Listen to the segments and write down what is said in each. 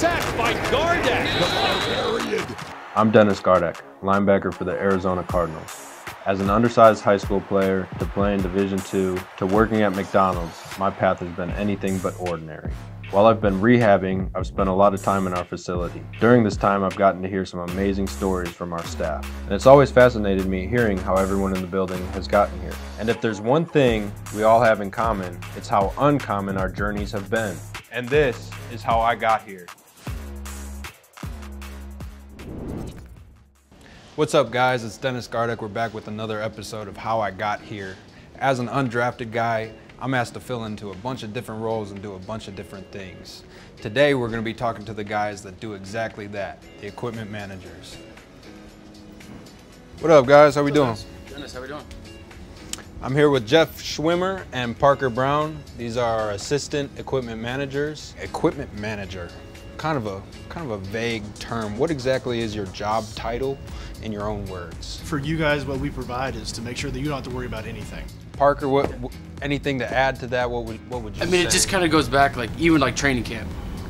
sack by Gardeck. I'm Dennis Gardeck, linebacker for the Arizona Cardinals. As an undersized high school player, to playing Division II, to working at McDonald's, my path has been anything but ordinary. While I've been rehabbing, I've spent a lot of time in our facility. During this time, I've gotten to hear some amazing stories from our staff. And it's always fascinated me hearing how everyone in the building has gotten here. And if there's one thing we all have in common, it's how uncommon our journeys have been. And this is how I got here. What's up, guys? It's Dennis Gardeck. We're back with another episode of How I Got Here. As an undrafted guy, I'm asked to fill into a bunch of different roles and do a bunch of different things. Today, we're going to be talking to the guys that do exactly that, the equipment managers. What up, guys? How we doing? Dennis, how we doing? I'm here with Jeff Schwimmer and Parker Brown. These are our assistant equipment managers. Equipment manager. Kind of a vague term. What exactly is your job title in your own words? For you guys, what we provide is to make sure that you don't have to worry about anything. Parker, anything to add to that? What would you say? I mean, it just kind of goes back, like even like training camp,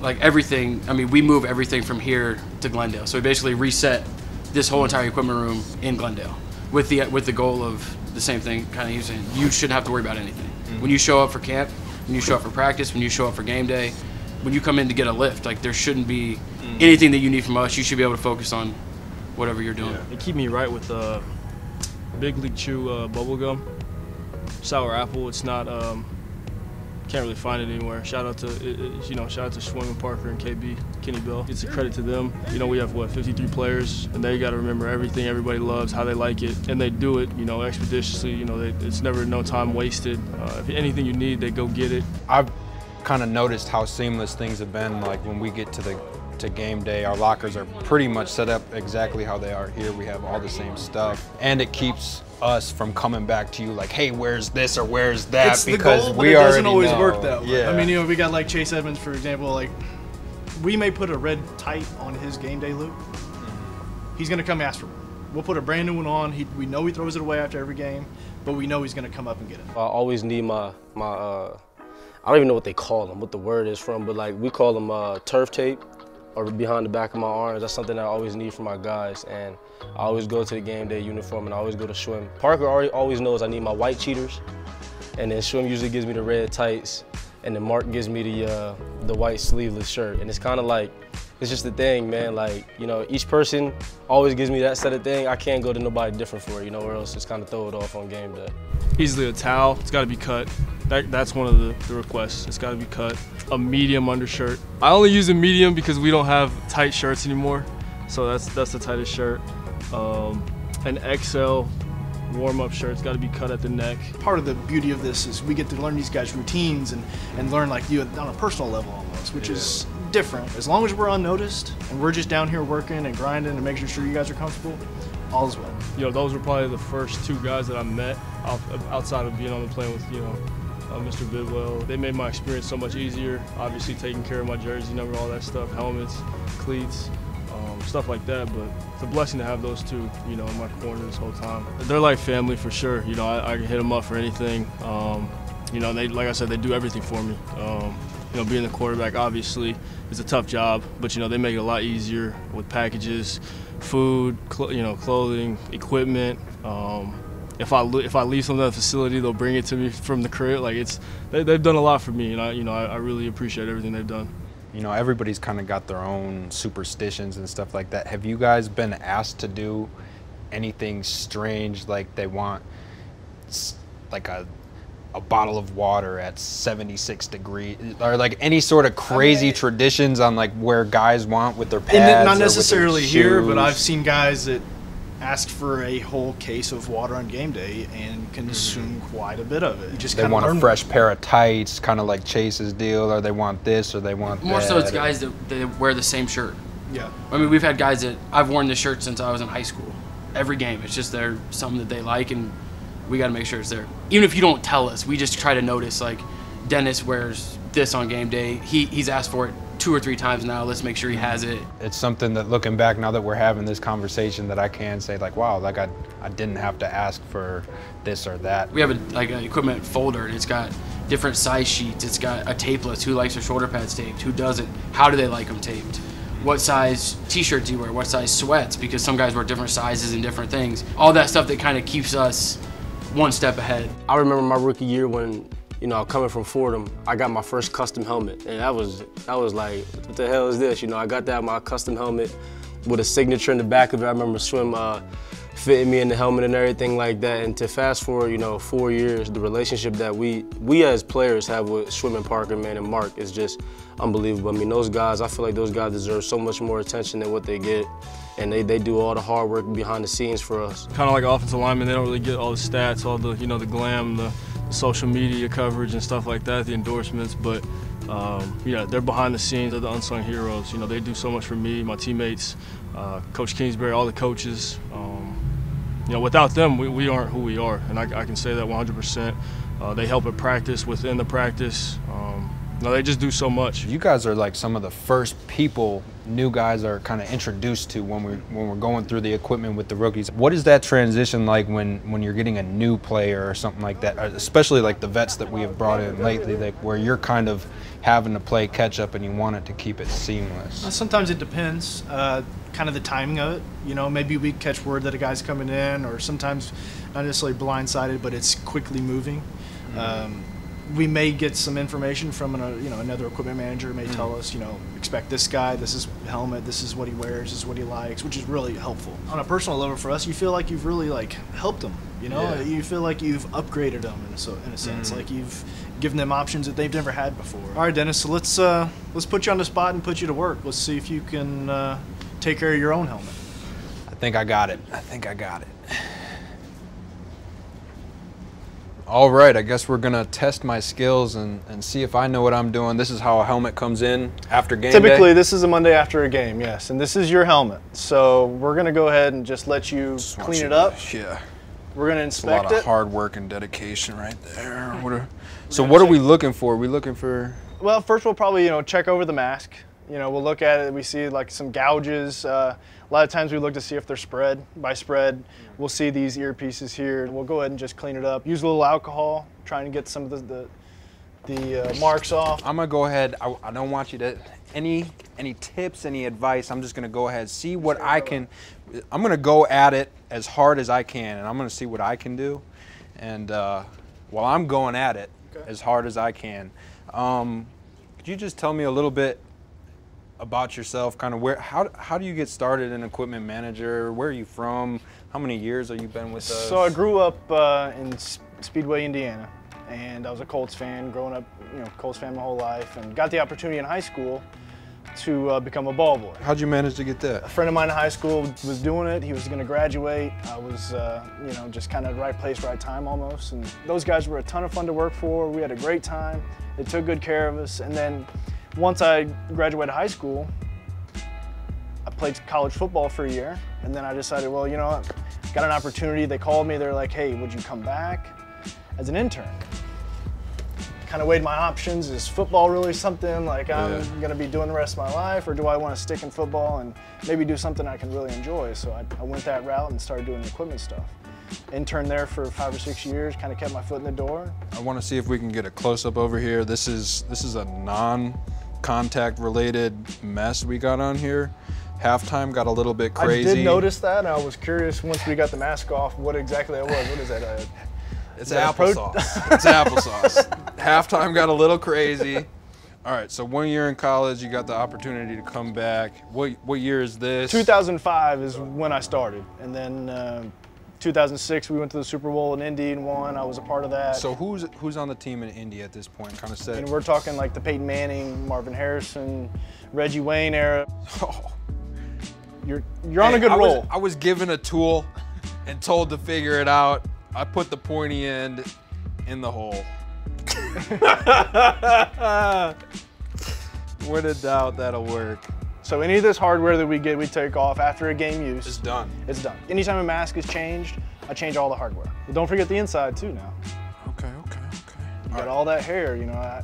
like everything. I mean, we move everything from here to Glendale, so we basically reset this whole entire equipment room in Glendale with the goal of the same thing. Kind of using, you shouldn't have to worry about anything. When you show up for camp, when you show up for practice, when you show up for game day, when you come in to get a lift, like there shouldn't be anything that you need from us. You should be able to focus on whatever you're doing. Yeah. They keep me right with Big League Chew bubble gum, sour apple. It's not, can't really find it anywhere. Shout out to, shout out to Schwimmer, Parker, and KB, Kenny Bell. It's a credit to them. You know, we have what, 53 players, and they got to remember everything everybody loves, how they like it, and they do it, you know, expeditiously. You know, it's never no time wasted. If anything you need, they go get it. I've kind of noticed how seamless things have been. Like when we get to game day, our lockers are pretty much set up exactly how they are here. We have all the same stuff, and it keeps us from coming back to you like, hey, where's this or where's that? It's because the goal, but it doesn't always work that way. Yeah. I mean, you know, we got like Chase Edmonds, for example. Like we may put a red tight on his game day loop. He's gonna come ask for one. We'll put a brand new one on. We know he throws it away after every game, but we know he's gonna come up and get it. I always need my I don't even know what they call them, what the word is from, but like we call them turf tape or behind the back of my arms. That's something that I always need for my guys, and I always go to the game day uniform, and I always go to Schwim. Parker always knows I need my white cheaters, and then Schwim usually gives me the red tights, and then Mark gives me the white sleeveless shirt, and it's kind of like, it's just the thing, man. Like, you know, each person always gives me that set of thing. I can't go to nobody different for it, you know, or else just kind of throw it off on game day. Easily a towel, it's got to be cut. That's one of the requests. It's got to be cut. A medium undershirt. I only use a medium because we don't have tight shirts anymore, so that's the tightest shirt. An XL warm-up shirt's got to be cut at the neck. Part of the beauty of this is we get to learn these guys' routines and learn like you on a personal level almost, which is different. As long as we're unnoticed and we're just down here working and grinding and making sure you guys are comfortable, all is well. You know, those were probably the first two guys that I met outside of being on the plane with, you know, Mr. Bidwell. They made my experience so much easier, obviously taking care of my jersey number, all that stuff, helmets, cleats, stuff like that, but it's a blessing to have those two, you know, in my corner this whole time. They're like family for sure, you know, I can hit them up for anything. You know, they, like I said, they do everything for me. You know, being the quarterback, obviously, is a tough job, but, you know, they make it a lot easier with packages, food, clothing, equipment. If I leave something at the facility, they'll bring it to me from the crib. Like they've done a lot for me, and I really appreciate everything they've done. You know, everybody's kind of got their own superstitions and stuff like that. Have you guys been asked to do anything strange, like they want like a bottle of water at 76 degrees, or like any sort of crazy traditions on like where guys want with their pads? And not necessarily here, but I've seen guys that ask for a whole case of water on game day and consume quite a bit of it. You just they want a fresh pair of tights, kind of like Chase's deal, or they want this, or they want more that. More so it's guys that they wear the same shirt. Yeah. I mean, we've had guys that I've worn this shirt since I was in high school. Every game, it's just they're something that they like, and we got to make sure it's there. Even if you don't tell us, we just try to notice, like, Dennis wears this on game day. He's asked for it 2 or 3 times now. Let's make sure he has it. It's something that, looking back now that we're having this conversation, that I can say, like, wow, like I didn't have to ask for this or that. We have like an equipment folder, and it's got different size sheets. It's got a tapeless, who likes their shoulder pads taped, who doesn't, how do they like them taped, what size t-shirts do you wear, what size sweats, because some guys wear different sizes and different things. All that stuff that kind of keeps us one step ahead. I remember my rookie year when, you know, coming from Fordham, I got my first custom helmet, and that was like, what the hell is this? You know, I got that, my custom helmet with a signature in the back of it. I remember Swim fitting me in the helmet and everything like that. And to fast forward, you know, 4 years, the relationship that we as players have with Swim and Parker, man, and Mark is just unbelievable. I mean, those guys, I feel like those guys deserve so much more attention than what they get. And they do all the hard work behind the scenes for us. Kind of like offensive linemen, they don't really get all the stats, all the, you know, the glam, the social media coverage and stuff like that, the endorsements, but yeah, they're behind the scenes, they're the unsung heroes. You know, they do so much for me, my teammates, Coach Kingsbury, all the coaches. You know, without them, we aren't who we are, and I can say that 100%. They help at practice, within the practice. No, they just do so much. You guys are like some of the first people new guys are kind of introduced to when we're going through the equipment with the rookies. What is that transition like when you're getting a new player or something like that, especially like the vets that we have brought in lately, like where you're kind of having to play catch up and you want it to keep it seamless? Well, sometimes it depends, kind of the timing of it. You know, maybe we catch word that a guy's coming in, or sometimes not necessarily blindsided, but it's quickly moving. Mm-hmm. We may get some information from another equipment manager may tell us, you know, expect this guy, this is helmet, this is what he wears, this is what he likes, which is really helpful. On a personal level for us, you feel like you've really like helped them, you know? Yeah. You feel like you've upgraded them in a sense, like you've given them options that they've never had before. All right, Dennis, so let's put you on the spot and put you to work. Let's see if you can take care of your own helmet. I think I got it. I think I got it. All right, I guess we're gonna test my skills and see if I know what I'm doing. This is how a helmet comes in after game day. Typically, this is a Monday after a game, yes, and this is your helmet. So we're gonna go ahead and just let you clean it up. Yeah. We're gonna inspect it. A lot of hard work and dedication right there. So what are we looking for? Are we looking for? Well, first we'll probably, you know, check over the mask. You know, we'll look at it. We see like some gouges. A lot of times we look to see if they're spread. By spread, we'll see these earpieces here. We'll go ahead and just clean it up. Use a little alcohol, trying to get some of the marks off. I'm gonna go ahead. I don't want you to any tips, any advice. I'm just gonna go ahead, see what I can. I'm gonna go at it as hard as I can, and I'm gonna see what I can do. And while I'm going at it as hard as I can, could you just tell me a little bit about yourself, kind of where, how do you get started in equipment manager? Where are you from? How many years have you been with us? So I grew up in Speedway, Indiana, and I was a Colts fan growing up, you know, Colts fan my whole life, and got the opportunity in high school to become a ball boy. How'd you manage to get that? A friend of mine in high school was doing it. He was gonna graduate. I was, you know, just kind of right place, right time almost. And those guys were a ton of fun to work for. We had a great time. They took good care of us. And then once I graduated high school, I played college football for a year, and then I decided, well, you know what, got an opportunity. They called me, they're like, hey, would you come back as an intern? Kind of weighed my options. Is football really something like I'm gonna be doing the rest of my life, or do I wanna stick in football and maybe do something I can really enjoy? So I went that route and started doing the equipment stuff. Interned there for 5 or 6 years, kind of kept my foot in the door. I wanna see if we can get a close-up over here. This is a non-contact related mess we got on here. Halftime got a little bit crazy. I did notice that, and I was curious once we got the mask off what exactly that was. What is that? It's applesauce. It's applesauce. Halftime got a little crazy. All right, so 1 year in college, you got the opportunity to come back. What year is this? 2005 is when I started, and then 2006 we went to the Super Bowl in Indy and won. I was a part of that. So who's on the team in Indy at this point? Kind of set. And we're talking like the Peyton Manning, Marvin Harrison, Reggie Wayne era. Oh. You're on a good roll. I was given a tool and told to figure it out. I put the pointy end in the hole. What a doubt that'll work. So any of this hardware that we get, we take off after a game use. It's done. It's done. Anytime a mask is changed, I change all the hardware. But don't forget the inside too now. Okay. You got all that hair, you know.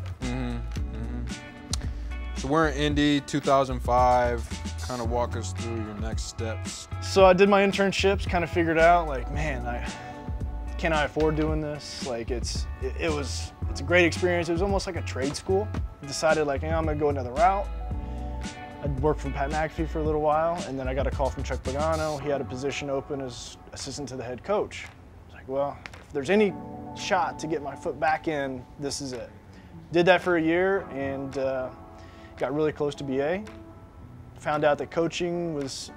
So we're in Indy, 2005. Kind of walk us through your next steps. So I did my internships, kind of figured out like, man, can I afford doing this? Like it was It's a great experience. It was almost like a trade school. I decided, like, you know, I'm going to go another route. I worked for Pat McAfee for a little while, and then I got a call from Chuck Pagano. He had a position open as assistant to the head coach. I was like, well, if there's any shot to get my foot back in, this is it. Did that for a year and got really close to BA. Found out that coaching was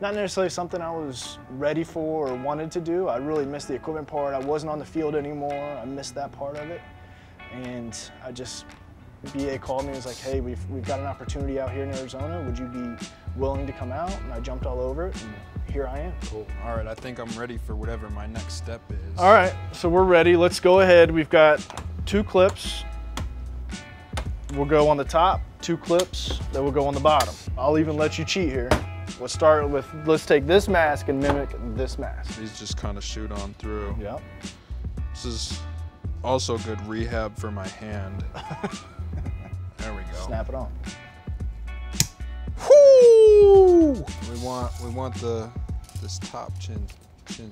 not necessarily something I was ready for or wanted to do. I really missed the equipment part. I wasn't on the field anymore. I missed that part of it. And I just, BA called me and was like, hey, we've got an opportunity out here in Arizona. Would you be willing to come out? And I jumped all over it, and here I am. Cool. All right, I think I'm ready for whatever my next step is. All right, so we're ready. Let's go ahead. We've got two clips. We'll go on the top, two clips that will go on the bottom. I'll even let you cheat here. We'll start with, let's take this mask and mimic this mask. These just kind of shoot on through. Yep. This is also good rehab for my hand. There we go. Snap it on. Whoo! We want this top chin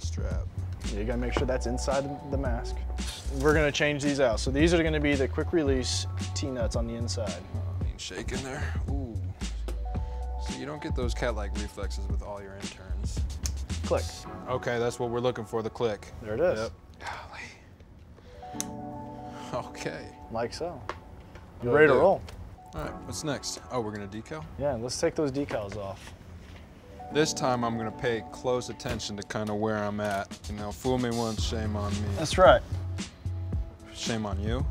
strap. You gotta make sure that's inside the mask. We're gonna change these out. So these are gonna be the quick release T-nuts on the inside. Being shaken there. Ooh. So you don't get those cat-like reflexes with all your interns. Click. Okay, that's what we're looking for, the click. There it is. Yep. Golly. Okay. Like so. You're ready to roll. All right, what's next? Oh, we're gonna decal? Yeah, let's take those decals off. This time I'm gonna pay close attention to kind of where I'm at. You know, fool me once, shame on me. That's right. Shame on you.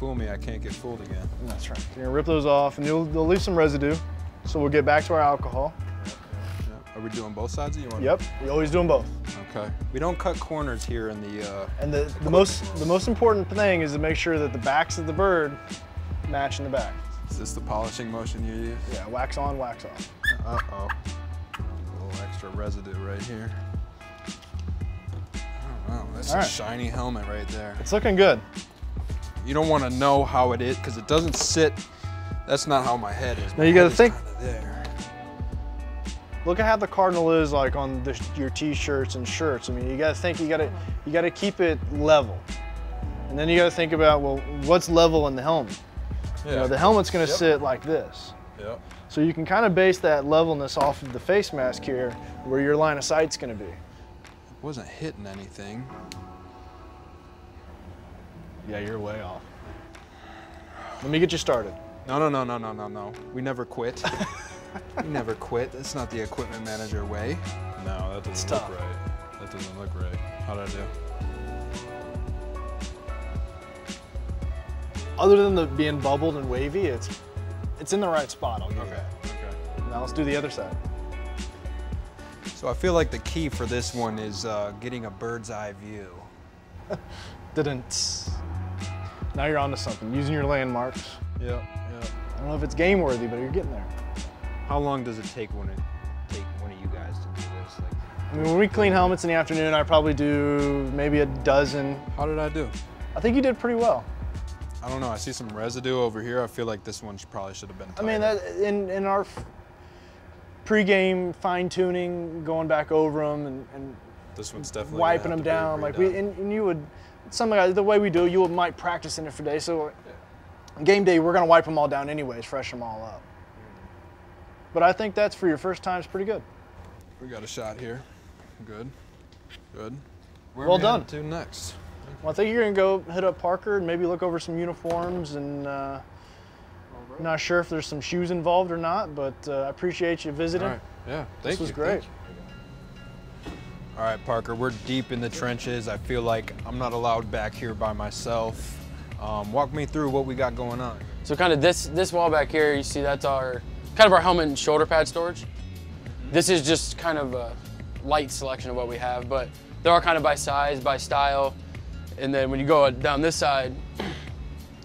Fool me, I can't get fooled again. That's right. You're gonna rip those off and they'll leave some residue. So we'll get back to our alcohol. Are we doing both sides or you want? Yep, we always do them both. Okay. We don't cut corners here in the and the most important thing is to make sure that the backs of the bird match in the back. Is this the polishing motion you use? Yeah, wax on, wax off. Uh-oh. Extra residue right here. I don't know, that's a shiny helmet right there. It's looking good. You don't want to know how it is because it doesn't sit. That's not how my head is. Now you got to think. There. Look at how the Cardinal is like on your T-shirts and shirts. I mean, you got to think. You got to keep it level, and then you got to think about well, what's level in the helmet? Yeah. You know, the helmet's going to sit like this. Yep. So you can kind of base that levelness off of the face mask here, where your line of sight's going to be. It wasn't hitting anything. Yeah, you're way off. Let me get you started. No. We never quit. We never quit. That's not the equipment manager way. No, that doesn't look right. That doesn't look right. How'd I do? Other than the being bubbled and wavy, it's in the right spot, I'll give you that. Okay. Now let's do the other side. So I feel like the key for this one is getting a bird's eye view. Didn't. Now you're onto something, using your landmarks. Yep. I don't know if it's game worthy, but you're getting there. How long does it take one of you guys to do this? Like, I mean, when we clean helmets in the afternoon, I probably do maybe a dozen. How did I do? I think you did pretty well. I don't know, I see some residue over here. I feel like this one probably should have been tighter. I mean, that, in our pre-game fine-tuning, going back over them and this one's definitely wiping them down. Like and you would, the way we do, you might practice in it for days. So yeah. Game day, we're gonna wipe them all down anyways, freshen them all up. But I think that's for your first time is pretty good. We got a shot here. Good. Where well done. To next? Well, I think you're gonna go hit up Parker and maybe look over some uniforms and I'm not sure if there's some shoes involved or not, but I appreciate you visiting. All right. Yeah, thank you. This was great. All right, Parker, we're deep in the trenches. I feel like I'm not allowed back here by myself. Walk me through what we got going on. So kind of this wall back here, you see that's our, kind of our helmet and shoulder pad storage. This is just kind of a light selection of what we have, but they're all kind of by size, by style. And then when you go down this side,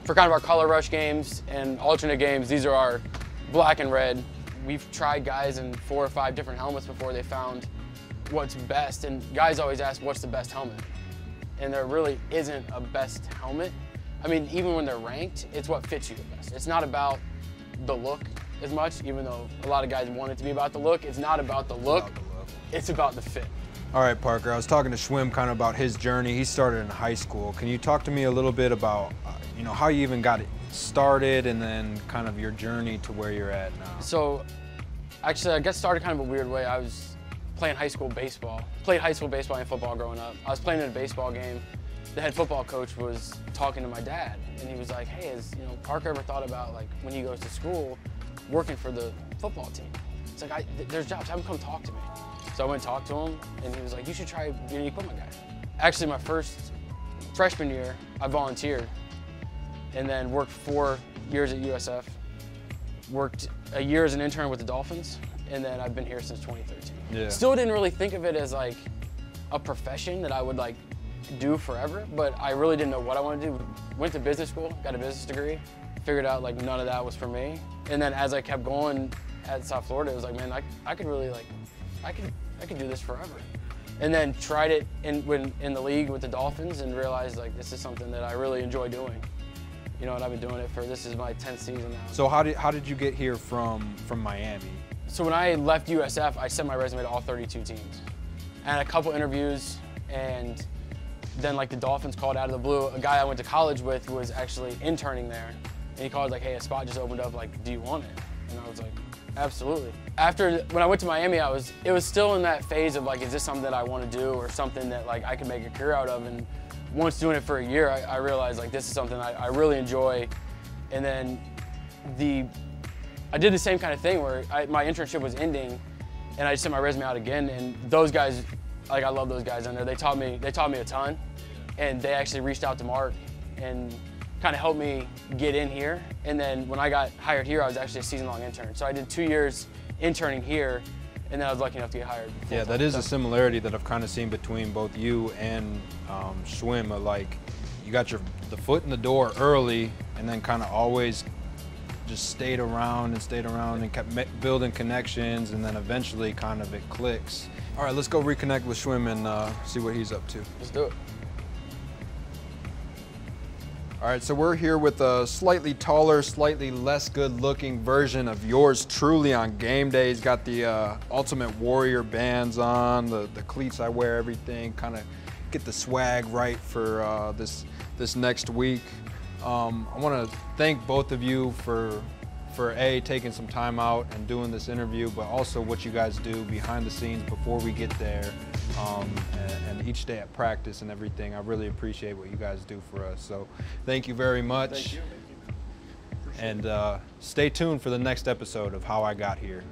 for kind of our color rush games and alternate games, these are our black and red. We've tried guys in 4 or 5 different helmets before they found what's best. And guys always ask, what's the best helmet? And there really isn't a best helmet. I mean, even when they're ranked, it's what fits you the best. It's not about the look as much, even though a lot of guys want it to be about the look. It's not about the look. It's about the fit. All right, Parker, I was talking to Schwim kind of about his journey. He started in high school. Can you talk to me a little bit about, you know, how you even got it started and then kind of your journey to where you're at now? So, actually, I got started kind of a weird way. I was playing high school baseball. Played high school baseball and football growing up. I was playing in a baseball game. The head football coach was talking to my dad, and he was like, "Hey, has, you know, Parker ever thought about, like, when he goes to school, working for the football team?" It's like, there's jobs. Have him come talk to me. So I went and talked to him, and he was like, "You should try being an equipment guy." Actually, my first freshman year, I volunteered, and then worked 4 years at USF. Worked a year as an intern with the Dolphins, and then I've been here since 2013. Yeah. Still didn't really think of it as like a profession that I would like do forever, but I really didn't know what I wanted to do. Went to business school, got a business degree, figured out like none of that was for me. And then as I kept going at South Florida, it was like, man, I could really like, I could do this forever. And then tried it in the league with the Dolphins and realized like this is something that I really enjoy doing. You know, and I've been doing it for, this is my 10th season now. So how did you get here from Miami? So when I left USF, I sent my resume to all 32 teams. I had a couple interviews, and then like the Dolphins called out of the blue. A guy I went to college with who was actually interning there, and he called like, "Hey, a spot just opened up, like, do you want it?" And I was like, absolutely. After, when I went to Miami, it was still in that phase of like, is this something that I want to do or something that like I can make a career out of? And once doing it for a year, I realized like this is something I really enjoy. And then I did the same kind of thing where my internship was ending, and I just sent my resume out again. And those guys, like, I love those guys in there. They taught me a ton, and they actually reached out to Mark and kind of helped me get in here. And then when I got hired here, I was actually a season-long intern. So I did 2 years interning here, and then I was lucky enough to get hired. Yeah, that is a similarity that I've kind of seen between both you and Schwimmer. Like, you got the foot in the door early, and then kind of always just stayed around and kept building connections, and then eventually kind of it clicks. All right, let's go reconnect with Schwim and see what he's up to. Let's do it. All right, so we're here with a slightly taller, slightly less good-looking version of yours truly on game day. He's got the Ultimate Warrior bands on, the cleats I wear, everything, kind of get the swag right for this next week. I want to thank both of you for taking some time out and doing this interview, but also what you guys do behind the scenes before we get there, and each day at practice and everything. I really appreciate what you guys do for us. So thank you very much. Thank you. And stay tuned for the next episode of How I Got Here.